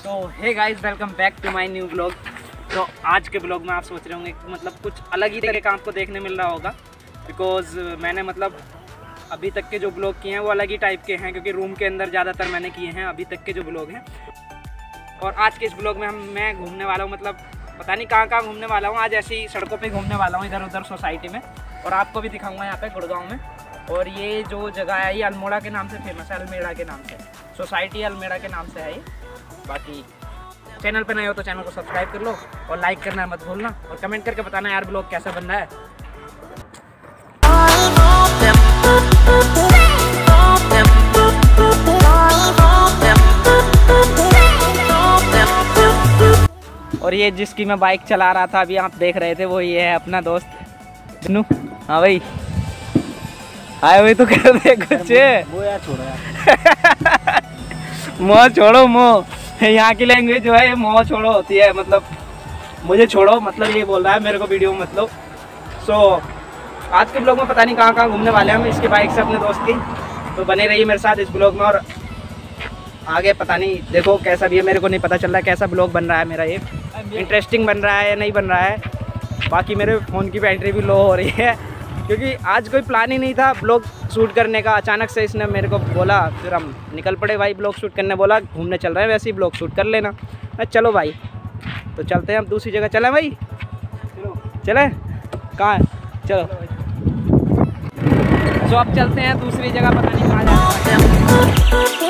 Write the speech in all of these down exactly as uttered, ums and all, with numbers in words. So hey guys, welcome back to my new vlog. तो आज के ब्लॉग में आप सोच रहे होंगे कि मतलब कुछ अलग ही तरह का आपको देखने मिल रहा होगा, बिकॉज मैंने मतलब अभी तक के जो ब्लॉग किए हैं वो अलग ही टाइप के हैं, क्योंकि रूम के अंदर ज़्यादातर मैंने किए हैं अभी तक के जो ब्लॉग हैं। और आज के इस ब्लॉग में हम मैं घूमने वाला हूँ, मतलब पता नहीं कहाँ कहाँ घूमने वाला हूँ। आज ऐसी सड़कों पर घूमने वाला हूँ, इधर उधर सोसाइटी में, और आपको भी दिखाऊँगा यहाँ पर गुड़गाँव में। और ये जो जगह है ये अल्मोड़ा के नाम से फेमस है, अल्मेड़ा के नाम से, सोसाइटी अल्मेड़ा के नाम से है ये। बाकी चैनल पे नए हो तो चैनल को सब्सक्राइब कर लो और लाइक करना मत भूलना, और कमेंट करके बताना यार ब्लॉग कैसा बन रहा है। और ये जिसकी मैं बाइक चला रहा था अभी आप देख रहे थे, वो ये है अपना दोस्त विष्णु। हाँ भाई, हाय भाई, तो कर दे कुछ वो यार, छोड़ा मोह, छोड़ो मोह। यहाँ की लैंग्वेज जो है मोह छोड़ो होती है, मतलब मुझे छोड़ो, मतलब ये बोल रहा है मेरे को वीडियो में, मतलब। सो so, आज के ब्लॉग में पता नहीं कहाँ कहाँ घूमने वाले हैं हम इसके बाइक से अपने दोस्त की, तो बने रहिए मेरे साथ इस ब्लॉग में। और आगे पता नहीं देखो कैसा भी है, मेरे को नहीं पता चल रहा कैसा ब्लॉग बन रहा है मेरा, ये इंटरेस्टिंग बन रहा है या नहीं बन रहा है। बाकी मेरे फ़ोन की बैटरी भी लो हो रही है, क्योंकि आज कोई प्लान ही नहीं था ब्लॉग शूट करने का, अचानक से इसने मेरे को बोला, फिर हम निकल पड़े भाई ब्लॉग शूट करने। बोला घूमने चल रहे हैं, वैसे ही ब्लॉग शूट कर लेना। मैं चलो भाई, तो चलते हैं हम दूसरी जगह। चलें भाई, चलें कहाँ? चलो तो अब चलते हैं दूसरी जगह, पता नहीं कहाँ जाना है।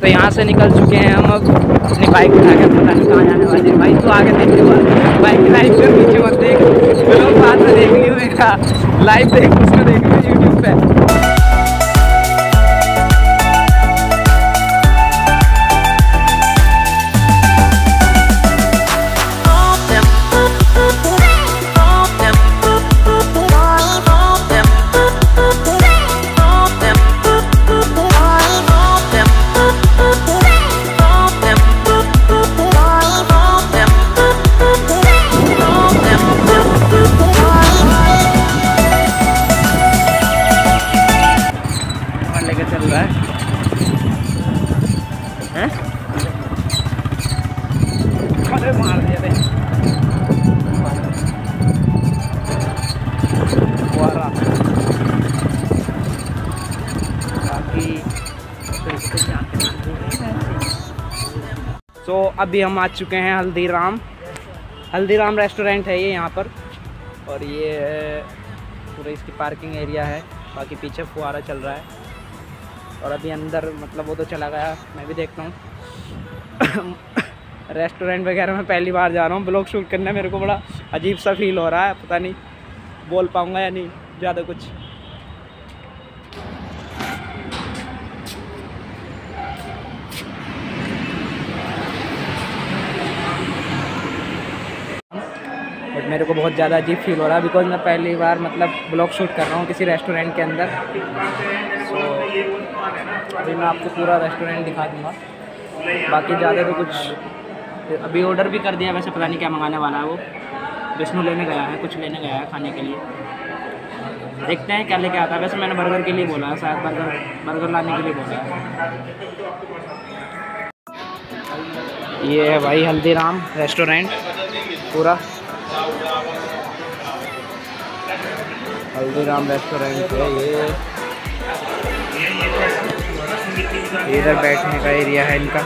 तो यहाँ से निकल चुके हैं हम, अपनी बाइक उठाकर पता नहीं कहाँ जाने वाले हैं भाई। तो आगे देखने वाले बाइक की लाइफ पर पीछे मत देख, लोग बाद में देख नहीं देखा, लाइव देख उसको देख लो यूट्यूब पे। तो अभी हम आ चुके हैं हल्दीराम, हल्दीराम रेस्टोरेंट है ये यहाँ पर, और ये है पूरा इसकी पार्किंग एरिया है। बाकी पीछे फुहारा चल रहा है, और अभी अंदर मतलब वो तो चला गया, मैं भी देखता हूँ। रेस्टोरेंट वगैरह में पहली बार जा रहा हूँ ब्लॉग शूट करने, मेरे को बड़ा अजीब सा फील हो रहा है, पता नहीं बोल पाऊँगा या नहीं ज़्यादा कुछ। मेरे को बहुत ज़्यादा अजीब फील हो रहा है, बिकॉज मैं पहली बार मतलब ब्लॉग शूट कर रहा हूँ किसी रेस्टोरेंट के अंदर। सो so, अभी मैं आपको पूरा रेस्टोरेंट दिखा दूँगा। बाकी ज़्यादा तो कुछ, अभी ऑर्डर भी कर दिया वैसे, पता नहीं क्या मंगाने वाला है वो। विष्णु लेने गया है, कुछ लेने गया है खाने के लिए, देखते हैं क्या लेके आता है। वैसे मैंने बर्गर के लिए बोला है, शायद बर्गर बर्गर लाने के लिए बोला है। ये है भाई हल्दीराम रेस्टोरेंट पूरा, हल्दीराम रेस्टोरेंट है ये। इधर बैठने का एरिया है इनका।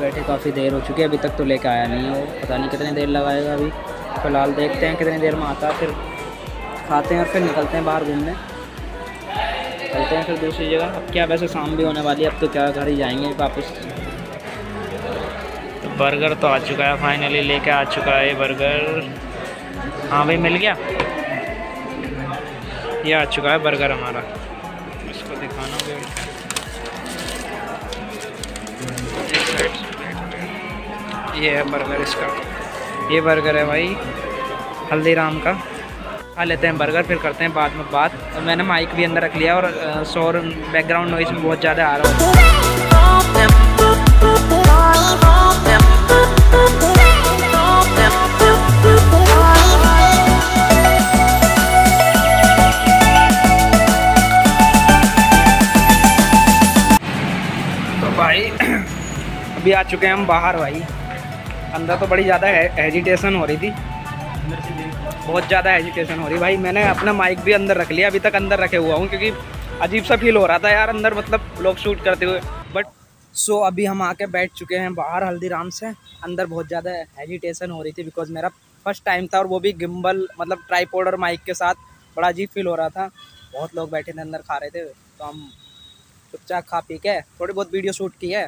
बैठे काफ़ी देर हो चुकी है, अभी तक तो लेके आया नहीं है, पता नहीं कितनी देर लगाएगा अभी। फिलहाल देखते हैं कितनी देर में आता है, फिर खाते हैं और फिर निकलते हैं बाहर घूमने, चलते हैं फिर दूसरी जगह। अब क्या, वैसे शाम भी होने वाली है, अब तो क्या घर ही जाएंगे वापस। तो बर्गर तो आ चुका है, फाइनली लेके आ चुका है बर्गर। हाँ भाई मिल गया, ये आ चुका है बर्गर हमारा, इसको दिखाना भी ये है बर्गर इसका, ये बर्गर है भाई हल्दीराम का। खा लेते हैं बर्गर, फिर करते हैं बाद में बात। तो मैंने माइक भी अंदर रख लिया और शोर बैकग्राउंड नॉइस में बहुत ज़्यादा आ रहा है। तो भाई अभी आ चुके हैं हम बाहर। भाई अंदर तो बड़ी ज़्यादा हेजिटेशन हो रही थी, बहुत ज़्यादा हेजिटेशन हो रही भाई। मैंने अपना माइक भी अंदर रख लिया, अभी तक अंदर रखे हुआ हूँ क्योंकि अजीब सा फील हो रहा था यार अंदर, मतलब लोग शूट करते हुए। बट सो so, अभी हम आके बैठ चुके हैं बाहर हल्दीराम से। अंदर बहुत ज़्यादा हेजिटेशन हो रही थी बिकॉज मेरा फर्स्ट टाइम था और वो भी गिम्बल मतलब ट्राईपोड और माइक के साथ, बड़ा अजीब फील हो रहा था। बहुत लोग बैठे थे अंदर, खा रहे थे, तो हम चुपचाप खा पी के थोड़ी बहुत वीडियो शूट की है,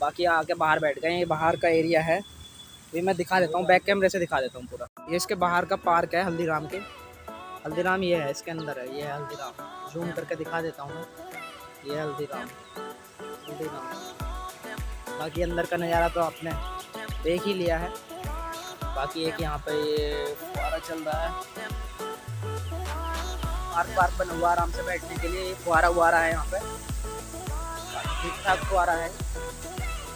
बाकी आके बाहर बैठ गए। ये बाहर का एरिया है, ये मैं दिखा देता हूँ बैक कैमरे से, दिखा देता हूँ पूरा। ये इसके बाहर का पार्क है हल्दीराम के। हल्दीराम ये है, इसके अंदर है, ये है हल्दीराम। जूम करके दिखा देता हूँ, ये हल्दीराम हल्दीराम बाकी अंदर का नज़ारा तो आपने देख ही लिया है। बाकी एक यहाँ पे ये फुहारा चल रहा है, पार्क पार्क बना हुआ आराम से बैठने के लिए। फुहारा वुहारा है यहाँ पे, ठीक ठाक फुहारा है।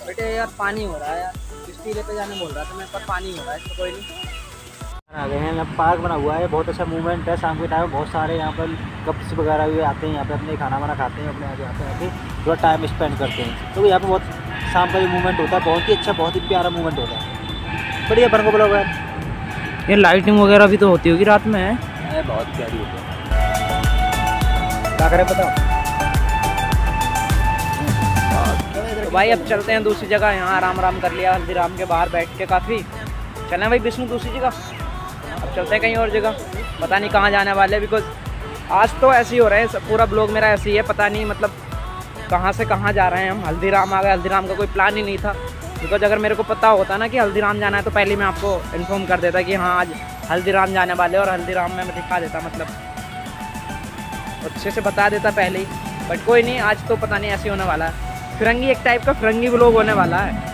बेटे यार पानी हो रहा है यार, किस टीले पे जाने बोल रहा था मैं, पर पानी हो रहा है इसको, कोई नहीं। आ गए हैं, पार्क बना हुआ है, बहुत अच्छा मूवमेंट है शाम के टाइम। बहुत सारे यहाँ पर कप्स वगैरह भी आते हैं यहाँ पे, अपने खाना वाना खाते हैं, अपने आगे आते हैं, आके थोड़ा टाइम स्पेंड करते हैं। तो यहाँ पे बहुत शाम का जो मूवमेंट होता है, बहुत ही अच्छा, बहुत ही प्यारा मूवमेंट होता है। बढ़िया बन को बोला हुआ है। ये लाइटिंग वगैरह भी तो होती होगी रात में, है बहुत प्यारी होती है, क्या करें बताओ भाई। अब चलते हैं दूसरी जगह, यहाँ आराम आराम कर लिया हल्दीराम के बाहर बैठ के काफ़ी। चलें भाई विष्णु दूसरी जगह, अब चलते हैं कहीं और जगह, पता नहीं कहाँ जाने वाले हैं बिकॉज आज तो ऐसे ही हो रहा है, पूरा ब्लॉग मेरा ऐसे ही है, पता नहीं मतलब कहाँ से कहाँ जा रहे हैं हम। हल्दीराम आ गए, हल्दीराम का कोई प्लान ही नहीं था बिकॉज अगर मेरे को पता होता ना कि हल्दीराम जाना है तो पहले मैं आपको इन्फॉर्म कर देता कि हाँ आज हल्दीराम जाने वाले, और हल्दीराम में मैं दिखा देता, मतलब अच्छे से बता देता पहले ही। बट कोई नहीं, आज तो पता नहीं ऐसे होने वाला है, फिरंगी एक टाइप का फिरंगी व्लॉग होने वाला है।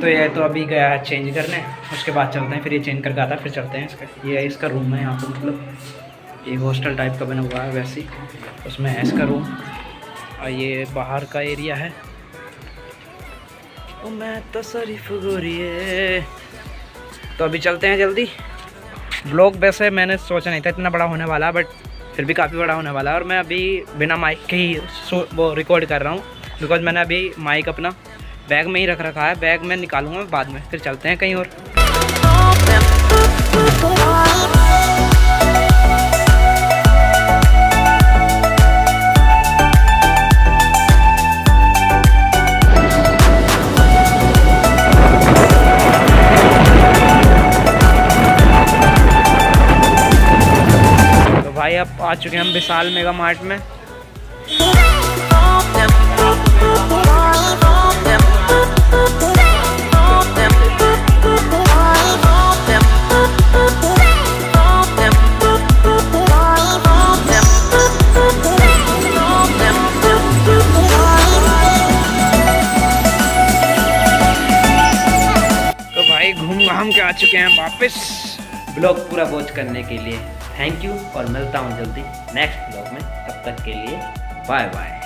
तो ये तो अभी गया है चेंज करने, उसके बाद चलते हैं, फिर ये चेंज करके आता है, फिर चलते हैं इसका। ये है इसका रूम है, यहाँ पर मतलब ये हॉस्टल टाइप का बना हुआ है वैसे, उसमें है इसका रूम। और ये बाहर का एरिया है। ओ मैं तो शरीफ गोरिए। तो अभी चलते हैं जल्दी। ब्लॉग वैसे मैंने सोचा नहीं था इतना बड़ा होने वाला, बट फिर भी काफ़ी बड़ा होने वाला है। और मैं अभी बिना माइक के ही वो रिकॉर्ड कर रहा हूँ बिकॉज मैंने अभी माइक अपना बैग में ही रख रखा है, बैग में निकालूंगा बाद में। फिर चलते हैं कहीं और। तो भाई अब आ चुके हैं हम विशाल मेगा मार्ट में। आ चुके हैं वापस ब्लॉग पूरा वॉच करने के लिए, थैंक यू, और मिलता हूँ जल्दी नेक्स्ट ब्लॉग में। तब तक के लिए बाय बाय।